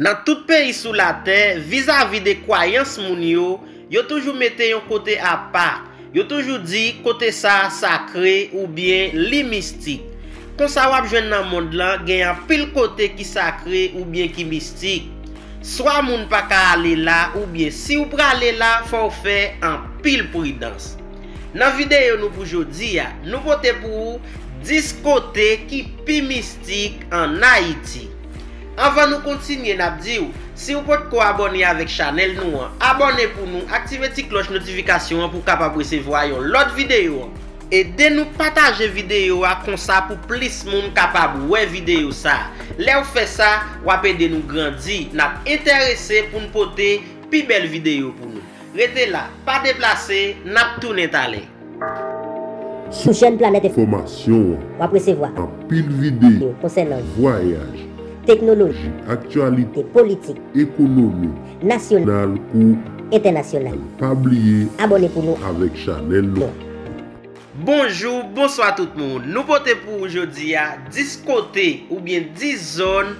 Dans tout pays sous la terre, vis-à-vis des croyances mounio, yo toujours mettez un côté à part. Yo toujours dit côté ça sacré ou bien li mystique. Kon sa wap jwenn nan monde là, gen an pile côté qui sacré ou bien qui mystique. Soit moun pa ka aller là ou bien si ou pa aller là, faut faire en pile prudence. Dans vidéo nous pour jodi a, nous voter pour 10 côtés qui pi mystique en Haïti. Avant de nous continuer, si vous pouvez vous abonner avec Chanel, abonnez pour nous, activez la cloche de notification pour recevoir l'autre vidéo. Aidez nous partager la vidéo comme ça pour plus de monde capable de voir la vidéo. Là où vous faites ça, vous aidez nous grandir, nous intéresser pour nous porter une plus belle vidéo pour nous. Restez là, pas déplacer, nous tournons aller. Sous chaîne Planet Information, vous recevoir en pile vidéo concernant voyage, technologie, actualité, politique, économie, nationale ou internationale. Pas oublier, abonnez-vous avec Chanel. Bonjour, bonsoir tout le monde. Nous portons pour aujourd'hui 10 côtés ou bien 10 zones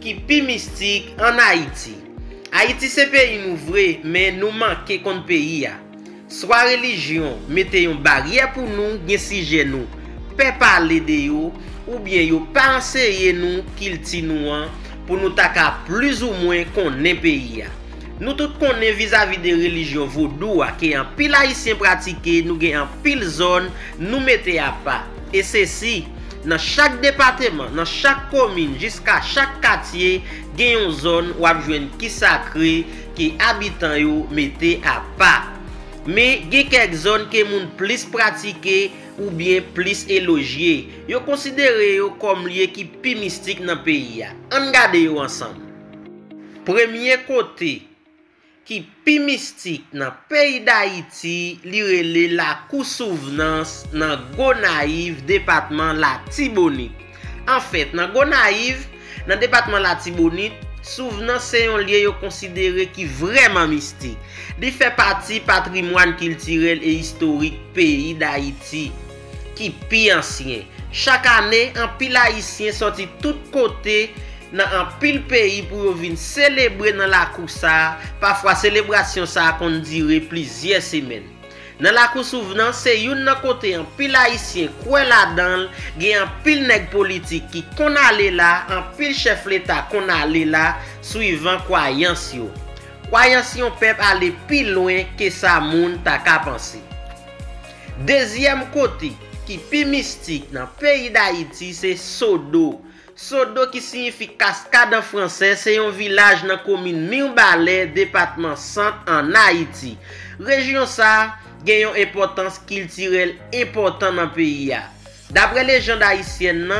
qui pi mystique en Haïti. Haïti c'est pays ouvert, mais nous manquons contre pays. Soit religion, mettez une barrière pour nous, bien si nous. Pas parler de vous. Ou bien yo pa enseye nou qu'il ti nou an pour nous taka plus ou moins konnen pays. Nous tout konnen vis-à-vis de religion vaudou qui en pile haïtien pratiqué, nous gen en pile zone nous mettez à pas. Et ceci dans chaque département, dans chaque commune jusqu'à chaque quartier, gen yon zone ou abjwen ki sacré qui habitant yo mettez à pas. Mais gen quelques zones que moun plus pratiqué ou bien plus élogié, yo considéré yo comme lié qui pi mystique dans pays. On regarde yo ensemble. Premier côté qui pi mystique dans pays d'Haïti, li relé la cou souvenance dans Gonaïve département la Tibonie. En fait, dans Gonaïve, dans département la Tibonie, souvenance c'est un lieu yo considéré qui vraiment mystique. Il fait partie patrimoine culturel et historique pays d'Haïti qui pi ancien. Chaque année, un pile haïtien sorti tout côté dans un pile pays pour venir célébrer dans la cour ça. Parfois célébration ça qu'on dirait plusieurs semaines. Dans la cour souvenance, c'est une côté un pile haïtien quoi là-dedans, il un pile nèg politique qui qu'on allait là, un pile chef l'état qu'on allait là suivant croyance yo. Croyance yon peuple aller plus loin que ça moun ta ka penser. Deuxième côté qui pi mystique dans pays d'Haïti c'est Sodo. Sodo qui signifie cascade en français, c'est un village dans commune Mirbalais département centre en Haïti. Région ça gen yon importance culturelle important dans pays. D'après les gens haïtiennes,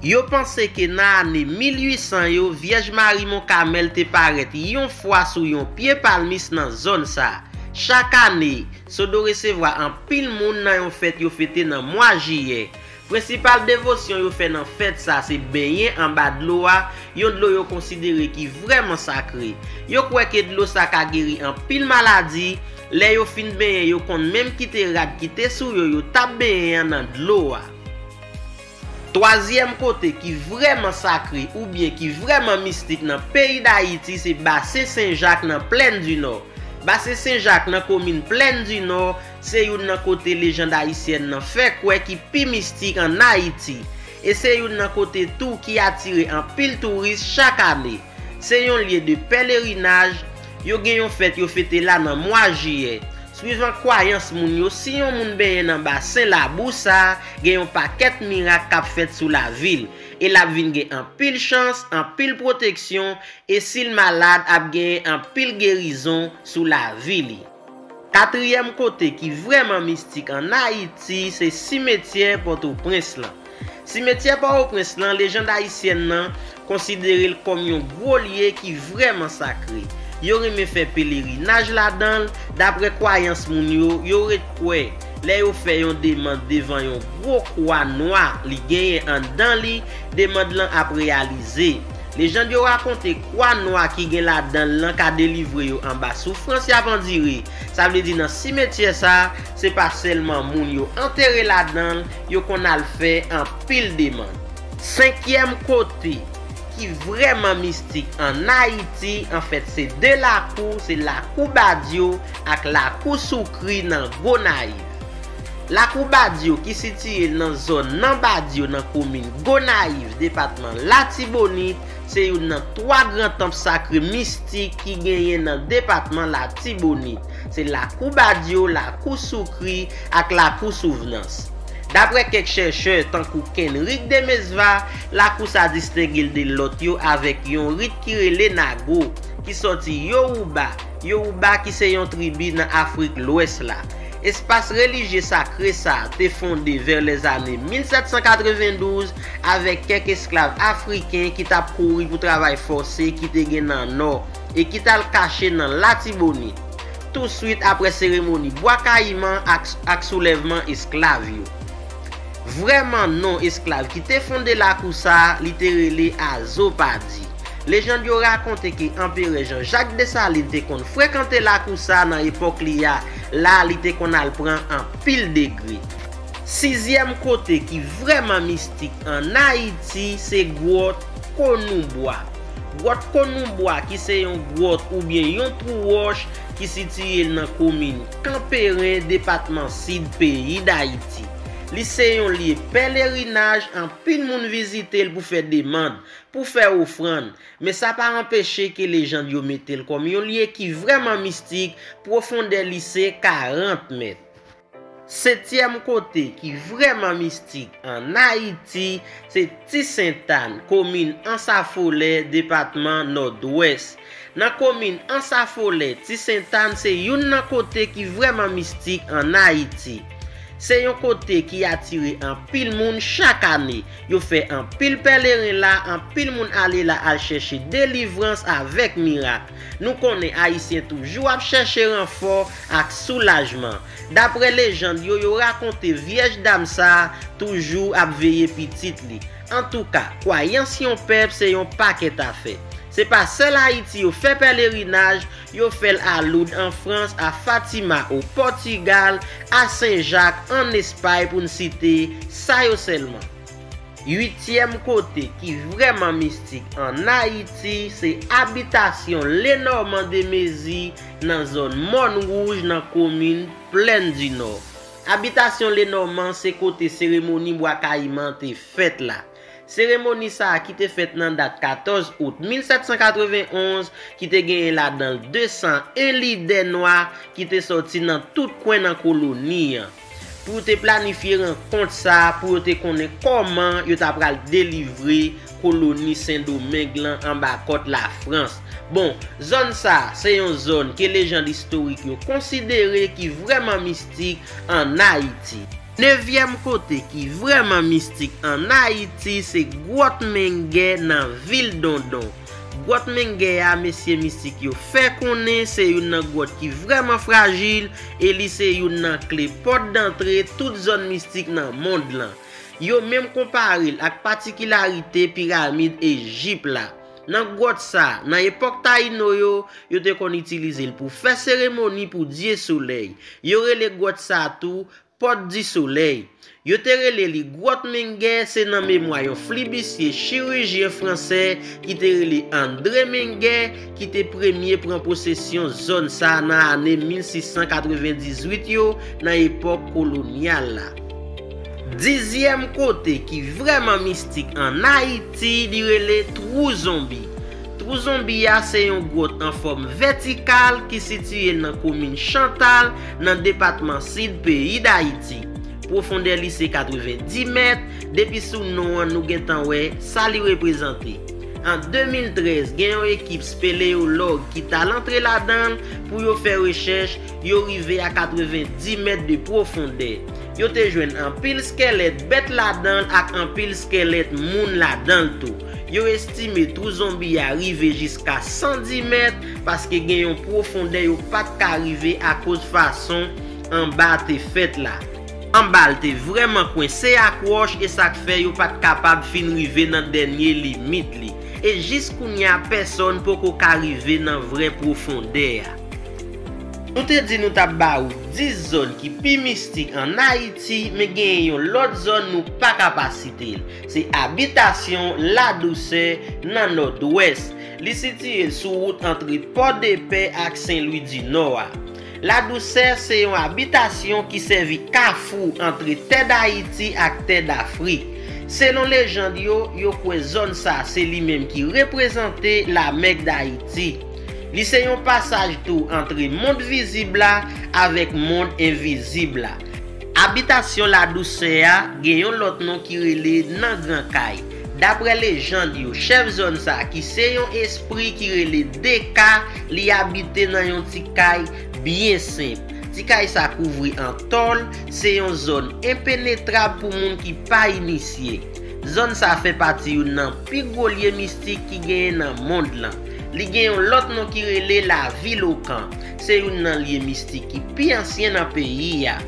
yo pensé que dans l'année 1800 yo Vierge Marie Montcarmel te paraît yon fois sous yon pied palmiste dans zone ça. Chaque année, Sodo recevoir en pile monde dans yon fête yo fêté dans mois juillet. Principale dévotion yo fait dans fête ça c'est baigner en bas de l'eau, yon de l'eau yo considéré qui vraiment sacré. Yo croit que de l'eau ça ka guéri en pile maladie, les yo fin baigner yo kon même quitter rade quitter sous yo yo tap baigner dans de l'eau. Troisième côté qui vraiment sacré ou bien qui vraiment mystique dans le pays d'Haïti, c'est bassin Saint-Jacques dans Plaine du Nord. Bassin Saint-Jacques dans commune Plaine du Nord, c'est une côté légende haïtienne nan fait quoi qui pi mystique en Haïti. Et c'est une côté tout qui attire en pile touriste chaque année. C'est un lieu de pèlerinage, yo gen yon fête yo fête là dans mois juillet. Suivant croyance moun yo, si yon moun ben nan bassin la boussa, gen yon paquet miracle k'ap fèt sous la ville. Et la vin gen en pile chance, en pile protection, et s'il malade ap gen en pile guérison sous la ville. Quatrième côté qui vraiment mystique en Haïti, c'est cimetière Port-au-Prince là. Cimetière Port-au-Prince là, légende haïtienne nan considéré comme yon gros lieu qui vraiment sacré. Yo reme fait pèlerinage là-dedans. D'après croyance moun yo, yo rekwe les yo fait yon demande devant yon gros croix noir li genye en dan li, demande lan ap réaliser. Les gens yo raconte croix noir ki gen là-dedans lan ka délivrer yo en bas souffrance avant dire. Ça veut dire dans cimetière ça, c'est pas seulement moun yo enterré là-dedans, yo kon al fait en pile demande. Cinquième côté qui vraiment mystique en Haïti, en fait, c'est de la cou, c'est la coubadio avec la cou soukri dans gonaïve. La coubadio qui se situe dans la zone Nambadio dans la commune Gonaïve, département la Tibonie, c'est une des trois grands temples sacrés mystiques qui gagnent dans le département la Tibonie. C'est la coubadio, la cou soukri et la cou souvenance. D'après quelques chercheurs, tant que Kenrick Demesva, la cou sa distingue de l'autre avec un rite qui relève Nago, qui sorti Yoruba, qui c'est une tribu dans l'Afrique de l'Ouest. Espace religieux sacré ça a été fondé vers les années 1792 avec quelques esclaves africains qui ont couru pour travail forcé qui étaient gagné dans le nord et qui ont caché dans la Tibonie. Tout de suite après cérémonie Bois Caïman et soulèvement esclave. Vraiment non esclave qui ont fondé la Coussa, littéralement à Zopadi. Les gens lui ont raconté qu'empereur Jean Jacques Dessalines a fréquenté la Coussa dans l'époque là. La lité qu'on a le prend en pile degré. Sixième côté qui vraiment mystique en Haïti, c'est grotte Counoubois. Grotte Counoubois qui c'est une grotte ou bien un trou roche qui se situe dans la commune Camperin, département sud pays d'Haïti. Lycée on lié pèlerinage en pile monde visiter pour faire demande, pour faire offrande, mais ça pas empêcher que les gens yo mettent comme un lieu qui vraiment mystique, profondeur lycée 40 mètres. Septième côté qui vraiment mystique en Haïti, c'est Sainte-Anne, commune Ansafollet, département nord-ouest. Dans commune Ansafollet, Sainte-Anne c'est une côté qui vraiment mystique en Haïti. C'est un côté qui attire un pile monde chaque année. Yo fait un pile pèlerin là, un pile monde aller là à chercher délivrance avec miracle. Nous connaissons haïtiens toujours à chercher renfort avec soulagement. D'après les gens, yo raconté vierge dame ça toujours à veiller petite li. En tout cas, croyance si on peuple c'est un paquet à fait. C'est pas seul Haïti qui fait pèlerinage, yo fait à Lourdes en France, à Fatima au Portugal, à Saint-Jacques en Espagne pour ne citer ça yo seulement. Huitième côté qui vraiment mystique en Haïti, c'est habitation Lénormand de Mézi dans zone Mont Rouge dans commune Plaine du Nord. Habitation Lénormand c'est côté cérémonie Bois Caïman te fête là. Cérémonie ça qui était faite dans date 14 août 1791 qui était gagné là dans 201 leaders noirs qui était sorti dans tout coin dans colonie pour te planifier un compte ça pour te connaître comment yo t'a pral délivrer colonie Saint-Domingue en bas côte la France. Bon, zone ça, c'est une zone que les gens historiques ont considéré qui vraiment mystique en Haïti. Neuvième côté qui vraiment mystique en Haïti, c'est Gwatmenge dans ville Dondon. Gwatmenge a messieurs mystique yo fait connaître, c'est une grotte qui vraiment fragile et li c'est une clé porte d'entrée toute zone mystique dans monde là. Yo même comparé avec particularité pyramide Égypte là. Dans grotte ça, dans l'époque Taïno yo te kon utiliser pour faire cérémonie pour Dieu soleil. Yo relé grotte ça tout Porte du soleil. Yotere li Gwatmenge, c'est dans mémoire yon flibissier chirurgien français qui te rele André Menge qui te premier prend possession zone ça dans année 1698 yo dans époque coloniale. Dixième côté qui vraiment mystique en Haïti, li rele trou zombie. Trou zombie c'est une grotte en forme verticale qui se situe dans la commune Chantal, dans le département sud pays d'Haïti. Profondeur lycée 90 mètres, depuis sous nom nous avons ça li représenté. En 2013, il y a une équipe spéléologue qui a l'entrée là-dedans pour faire recherche, ils arrivé à 90 mètres de profondeur. Ils ont joint un pile squelette bête là-dedans et un pile squelette moun là-dedans tout. Ils ont estimé trou zombie arrivé jusqu'à 110 mètres parce que il y a une profondeur qui n'a pas arrivé à cause de façon en bas de fait là. En bas, t'es vraiment coincé à croche et ça fait yo pas capable de finir dans dernier limite li. Et jusqu'où n'y a personne pour qu'on arrive dans vraie profondeur. Nous te dit nous avons 10 zones qui sont plus mystiques en Haïti, mais nous avons l'autre zone nous pas capacité. C'est habitation la douceur dans le nord-ouest. Elle est située sur route entre Port-au-Prince et Saint-Louis-du-Nord. La douceur, c'est une habitation qui servit carrefour entre terre d'Haïti et terre d'Afrique. Selon les jandio, la zone c'est lui-même qui représentait la Mecque d'Haïti. C'est un passage tout entre monde visible avec monde invisible. Habitation la douceur gagne l'autre nom qui relève dans Grand Caille. D'après les gens du chef zone ça qui c'est un esprit qui relève Deka, li habité dans un petit caille bien simple. Petit caille ça couvri en tôle, c'est une zone impénétrable pour monde qui pas initié. Zone ça fait partie d'un plus gros lieu mystique qui gagne dans monde là. Li gen yon lot non ki rele la ville au camp. C'est une nan liye mystique qui pi ancien dans pays ya.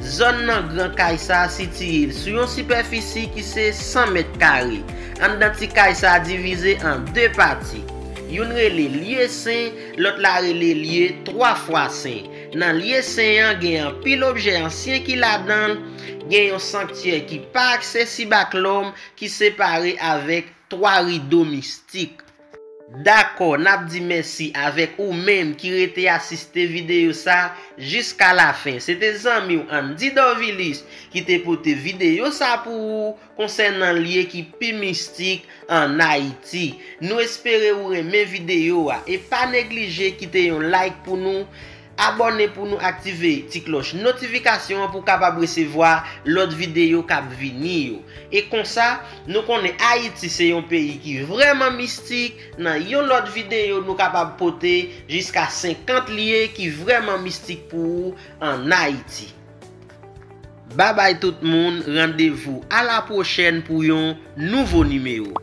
Zone nan Grand Kaïsa situé sur une superficie qui c'est 100 mètres carrés. En dan ti Kaïsa divisé en deux parties. Une rele liye saint, l'autre la rele liye 3 fois saint. Nan liye saint an gen an pile objet ancien qui la dan, gen yon sanctuaire qui pas accessible à l'homme qui séparé avec 3 rideaux mystiques. D'accord, n'a dit merci avec ou même qui était assisté vidéo ça jusqu'à la fin. C'était Zami ou Andy Dovilis qui te pote vidéo ça pour concernant lié qui plus mystique en Haïti. Nous espérons ou aimer vidéo et pas négliger quitter un like pour nous, abonner pour nous activer petite cloche notification pour capable recevoir l'autre vidéo qui va venir. Et comme ça, nous connaissons Haïti, c'est un pays qui est vraiment mystique. Dans une autre vidéo, nous capable porter jusqu'à 50 liens qui sont vraiment mystiques pour vous en Haïti. Bye bye tout le monde, rendez-vous à la prochaine pour un nouveau numéro.